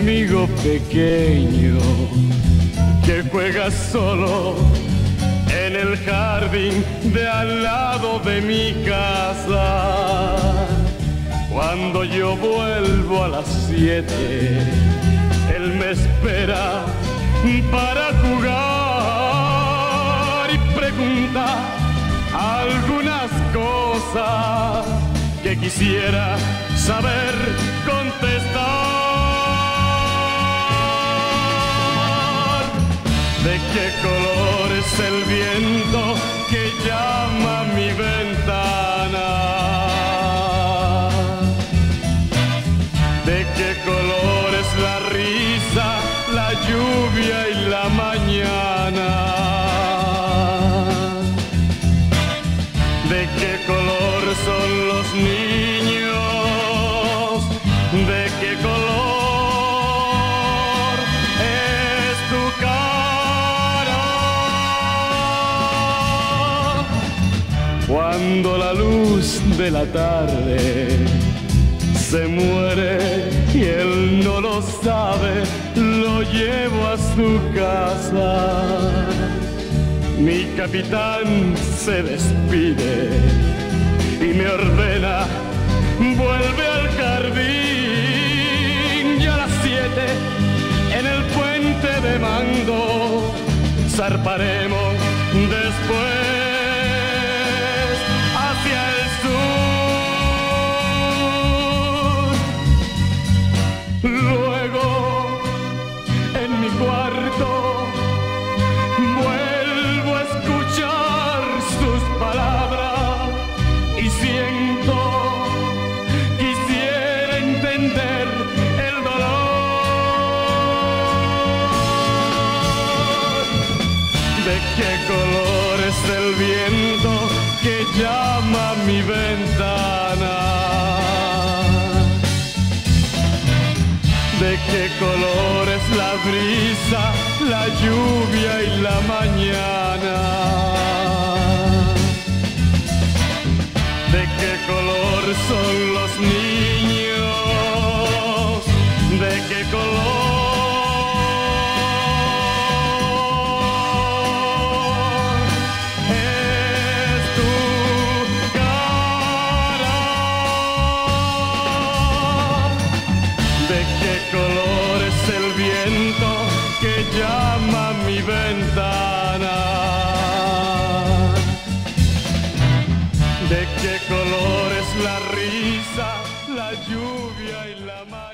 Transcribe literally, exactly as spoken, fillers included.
amigo pequeño que juega solo en el jardín de al lado de mi casa. Cuando yo vuelvo a las siete, él me espera para jugar y pregunta algunas cosas que quisiera saber contestar. ¿De qué color es el viento que llama a mi ventana? ¿De qué color es la risa, la lluvia y la mañana? ¿De qué color son los niños? ¿De qué color es tu cara? Cuando la luz de la tarde se muere y él no lo sabe, lo llevo a su casa. Mi capitán se despide y me ordena, vuelve al jardín. Y a las siete, en el puente de mando, zarparemos después hacia el sur. Luego, en mi cuarto, vuelvo a escuchar sus palabras. Y siento, quisiera entender el dolor. ¿De qué color es el viento que llama a mi ventana? ¿De qué color es la brisa, la lluvia y la mañana? ¿De qué color son los niños? ¿De qué color es tu cara? ¿De qué color es el viento que llama a mi ventana? ¿De qué color es la risa, la lluvia y la mar?